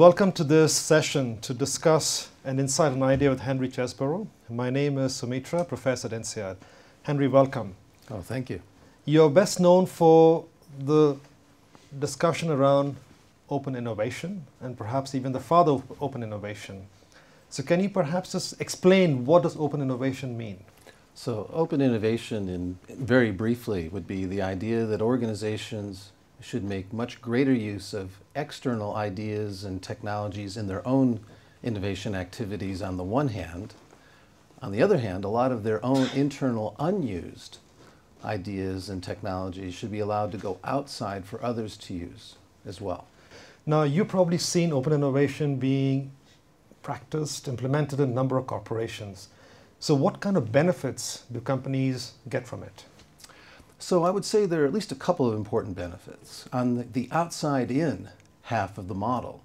Welcome to this session to discuss an insight and idea with Henry Chesbrough. My name is Sumitra, Professor at INSEAD. Henry, welcome. Oh, thank you. You're best known for the discussion around open innovation and perhaps even the father of open innovation. So can you perhaps just explain what does open innovation mean? So open innovation, very briefly, would be the idea that organizations should make much greater use of external ideas and technologies in their own innovation activities on the one hand. On the other hand, a lot of their own internal unused ideas and technologies should be allowed to go outside for others to use as well. Now, you've probably seen open innovation being practiced, implemented in a number of corporations. So what kind of benefits do companies get from it? So I would say there are at least a couple of important benefits. On the outside-in half of the model,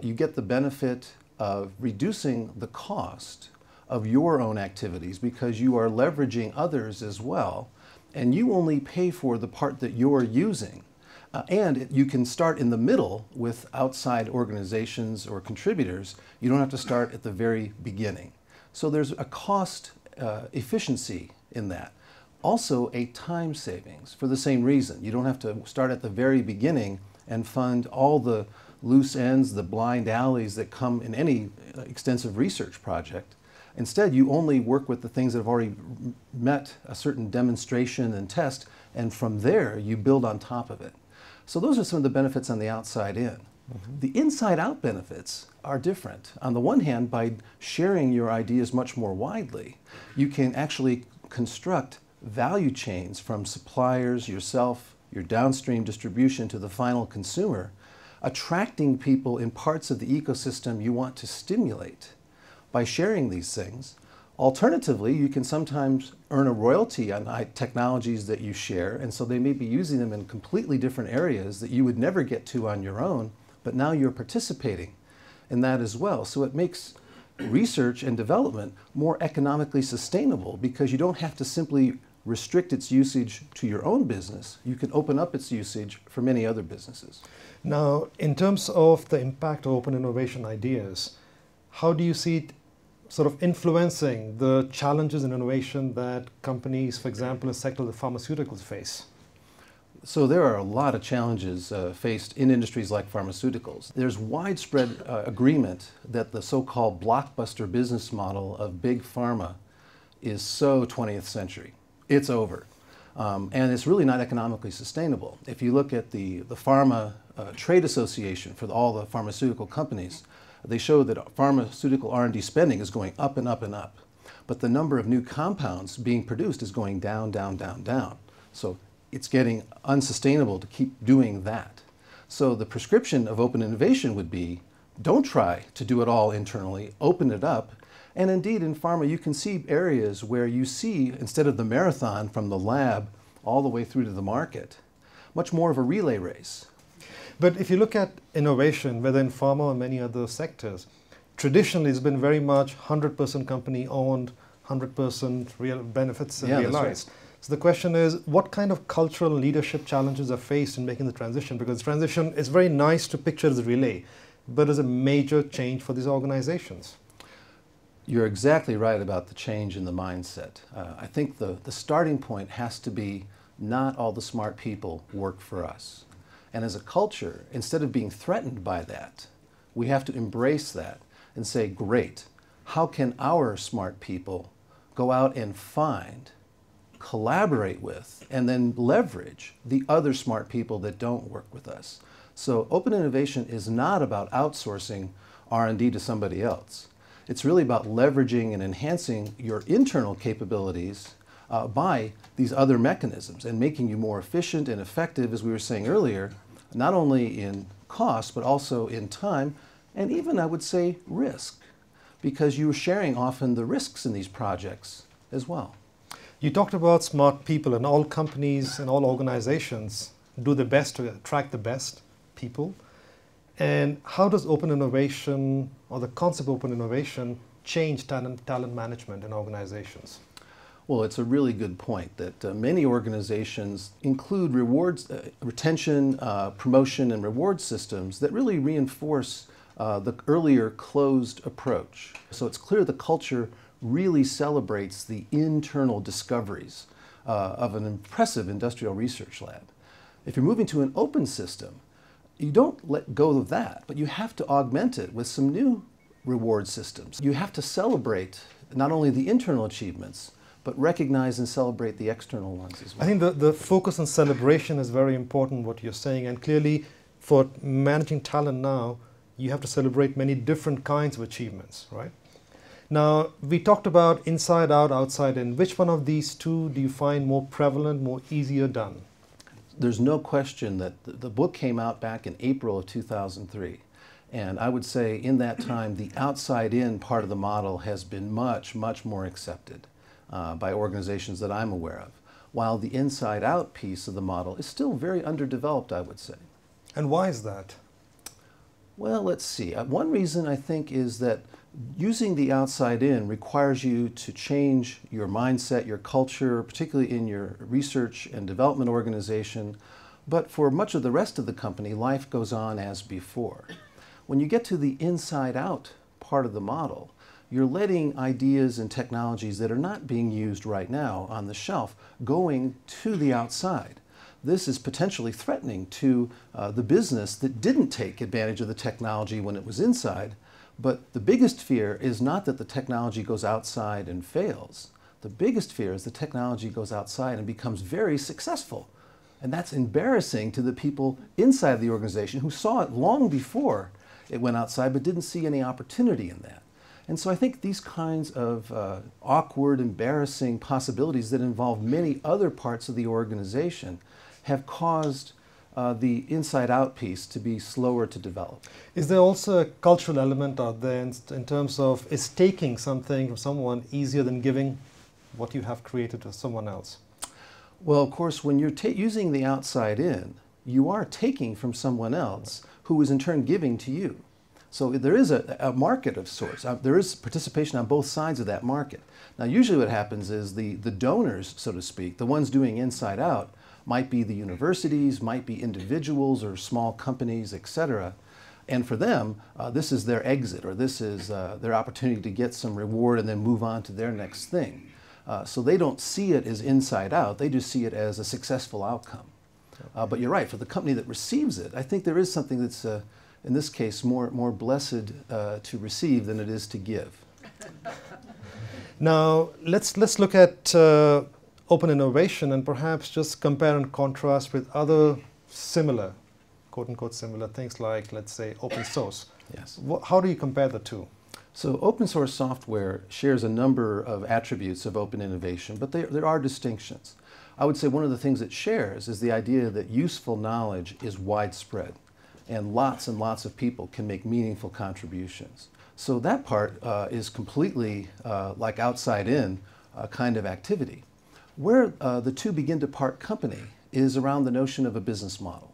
you get the benefit of reducing the cost of your own activities because you are leveraging others as well, and you only pay for the part that you're using. And you can start in the middle with outside organizations or contributors. You don't have to start at the very beginning. So there's a cost efficiency in that. Also a time savings for the same reason. You don't have to start at the very beginning and fund all the loose ends, the blind alleys that come in any extensive research project. Instead, you only work with the things that have already met a certain demonstration and test, and from there you build on top of it. So those are some of the benefits on the outside in. Mm-hmm. The inside out benefits are different. On the one hand, by sharing your ideas much more widely, you can actually construct value chains from suppliers, yourself, your downstream distribution to the final consumer, attracting people in parts of the ecosystem you want to stimulate by sharing these things. Alternatively, you can sometimes earn a royalty on technologies that you share, and so they may be using them in completely different areas that you would never get to on your own, but now you're participating in that as well. So it makes research and development more economically sustainable because you don't have to simply restrict its usage to your own business. You can open up its usage for many other businesses. Now, in terms of the impact of open innovation ideas, how do you see it sort of influencing the challenges in innovation that companies, for example, in the sector of the pharmaceuticals face? So there are a lot of challenges faced in industries like pharmaceuticals. There's widespread agreement that the so-called blockbuster business model of big pharma is so 20th century. It's over. And it's really not economically sustainable. If you look at the Pharma Trade Association for all the pharmaceutical companies, they show that pharmaceutical R&D spending is going up and up and up. But the number of new compounds being produced is going down, down, down, down. So it's getting unsustainable to keep doing that. So the prescription of open innovation would be, don't try to do it all internally, open it up. And indeed, in pharma, you can see areas where you see, instead of the marathon from the lab all the way through to the market, much more of a relay race. But if you look at innovation, whether in pharma or many other sectors, traditionally it's been very much 100% company owned, 100% real benefits realized. That's right. So the question is, what kind of cultural leadership challenges are faced in making the transition? Because the transition is very nice to picture as a relay, but it's a major change for these organizations. You're exactly right about the change in the mindset. I think the starting point has to be, not all the smart people work for us. And as a culture, instead of being threatened by that, we have to embrace that and say, great, how can our smart people go out and find, collaborate with, and then leverage the other smart people that don't work with us. So open innovation is not about outsourcing R&D to somebody else. It's really about leveraging and enhancing your internal capabilities by these other mechanisms and making you more efficient and effective, as we were saying earlier, not only in cost, but also in time, and even, I would say, risk, because you're sharing often the risks in these projects as well. You talked about smart people, and all companies and all organizations do their best to attract the best people. And how does open innovation, or the concept of open innovation, change talent management in organizations? Well, it's a really good point that many organizations include rewards, retention, promotion, and reward systems that really reinforce the earlier closed approach. So it's clear the culture really celebrates the internal discoveries of an impressive industrial research lab. If you're moving to an open system, you don't let go of that, but you have to augment it with some new reward systems. You have to celebrate not only the internal achievements, but recognize and celebrate the external ones as well. I think the focus on celebration is very important, what you're saying, and clearly for managing talent now, you have to celebrate many different kinds of achievements, right? Now, we talked about inside out, outside in. Which one of these two do you find more prevalent, more easier done? There's no question that the book came out back in April of 2003. And I would say in that time, the outside in part of the model has been much, much more accepted by organizations that I'm aware of, while the inside out piece of the model is still very underdeveloped, I would say. And why is that? Well, let's see. One reason I think is that using the outside in requires you to change your mindset, your culture, particularly in your research and development organization. But for much of the rest of the company, life goes on as before. When you get to the inside out part of the model, you're letting ideas and technologies that are not being used right now on the shelf going to the outside. This is potentially threatening to the business that didn't take advantage of the technology when it was inside. But the biggest fear is not that the technology goes outside and fails. The biggest fear is the technology goes outside and becomes very successful. And that's embarrassing to the people inside the organization who saw it long before it went outside but didn't see any opportunity in that. And so I think these kinds of awkward, embarrassing possibilities that involve many other parts of the organization have caused the inside-out piece to be slower to develop. Is there also a cultural element out there in terms of is taking something from someone easier than giving what you have created to someone else? Well, of course, when you're using the outside in, you are taking from someone else who is in turn giving to you. So there is a market of sorts. There is participation on both sides of that market. Now, usually what happens is the donors, so to speak, the ones doing inside out, might be the universities, might be individuals or small companies, etc. And for them, this is their exit, or this is their opportunity to get some reward and then move on to their next thing. So they don't see it as inside out. They just see it as a successful outcome. But you're right, for the company that receives it, I think there is something that's in this case, more blessed to receive than it is to give. Now, let's look at open innovation and perhaps just compare and contrast with other similar, quote-unquote similar things like, let's say, open source. Yes. How do you compare the two? So open source software shares a number of attributes of open innovation, but there are distinctions. I would say one of the things it shares is the idea that useful knowledge is widespread. And lots of people can make meaningful contributions. So that part is completely like outside in kind of activity. Where the two begin to part company is around the notion of a business model.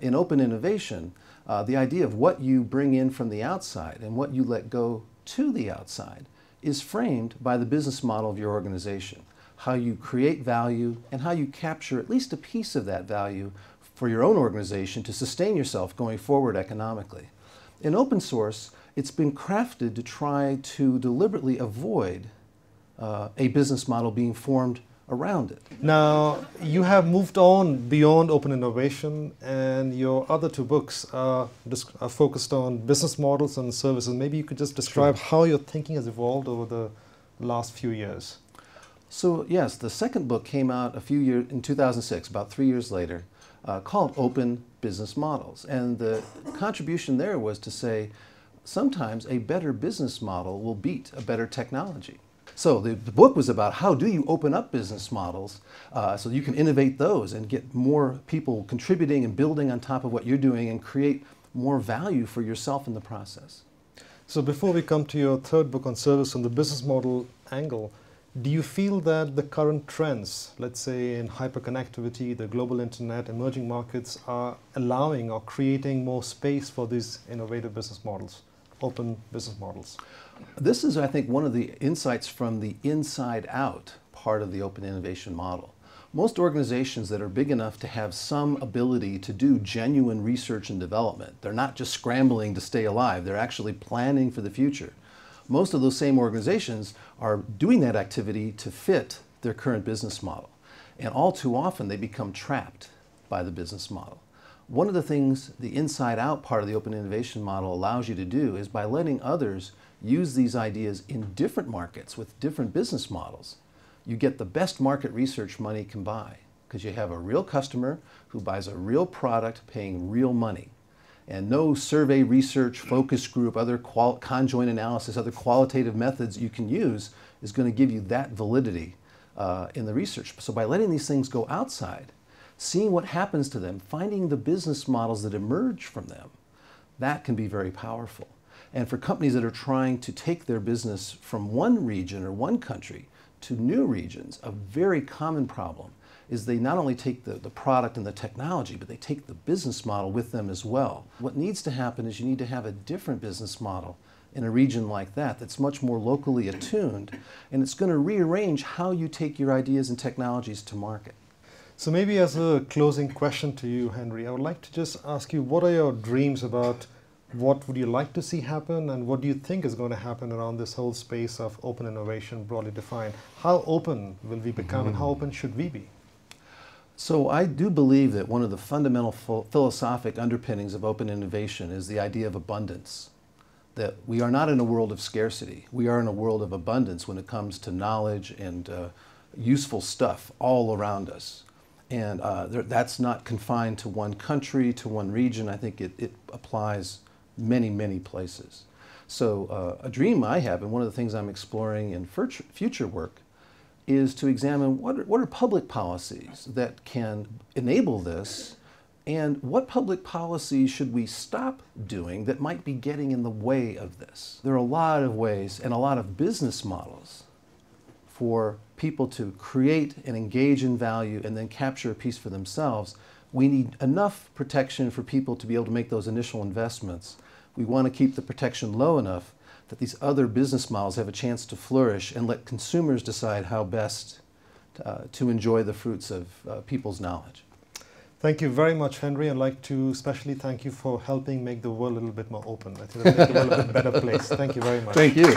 In open innovation, the idea of what you bring in from the outside and what you let go to the outside is framed by the business model of your organization, how you create value and how you capture at least a piece of that value for your own organization to sustain yourself going forward economically. In open source, it's been crafted to try to deliberately avoid a business model being formed around it. Now, you have moved on beyond open innovation, and your other two books are focused on business models and services. Maybe you could just describe how your thinking has evolved over the last few years. So yes, the second book came out a few years in 2006, about 3 years later, called Open Business Models. And the contribution there was to say, sometimes a better business model will beat a better technology. So the book was about how do you open up business models so you can innovate those and get more people contributing and building on top of what you're doing and create more value for yourself in the process. So before we come to your third book on service on the business model angle, do you feel that the current trends, let's say in hyperconnectivity, the global internet, emerging markets, are allowing or creating more space for these innovative business models, open business models? This is, I think, one of the insights from the inside out part of the open innovation model, most organizations that are big enough to have some ability to do genuine research and development, they're not just scrambling to stay alive, they're actually planning for the future. Most of those same organizations are doing that activity to fit their current business model. And all too often they become trapped by the business model. One of the things the inside out part of the open innovation model allows you to do is by letting others use these ideas in different markets with different business models, you get the best market research money can buy because you have a real customer who buys a real product paying real money. And no survey research, focus group, other conjoint analysis, other qualitative methods you can use is going to give you that validity in the research. So by letting these things go outside, seeing what happens to them, finding the business models that emerge from them, that can be very powerful. And for companies that are trying to take their business from one region or one country to new regions, a very common problem is they not only take the product and the technology, but they take the business model with them as well. What needs to happen is you need to have a different business model in a region like that that's much more locally attuned, and it's going to rearrange how you take your ideas and technologies to market. So maybe as a closing question to you, Henry, I would like to just ask you, what are your dreams about what would you like to see happen and what do you think is going to happen around this whole space of open innovation broadly defined? How open will we become and how open should we be? So I do believe that one of the fundamental philosophic underpinnings of open innovation is the idea of abundance. That we are not in a world of scarcity, we are in a world of abundance when it comes to knowledge and useful stuff all around us. And that's not confined to one country, to one region. I think it applies many, many places. So a dream I have, and one of the things I'm exploring in future work, is to examine what are public policies that can enable this, and what public policies should we stop doing that might be getting in the way of this. There are a lot of ways and a lot of business models for people to create and engage in value and then capture a piece for themselves. We need enough protection for people to be able to make those initial investments. We want to keep the protection low enough that these other business models have a chance to flourish and let consumers decide how best to enjoy the fruits of people's knowledge. Thank you very much, Henry. I'd like to especially thank you for helping make the world a little bit more open. I think that makes the world a better place. Thank you very much. Thank you.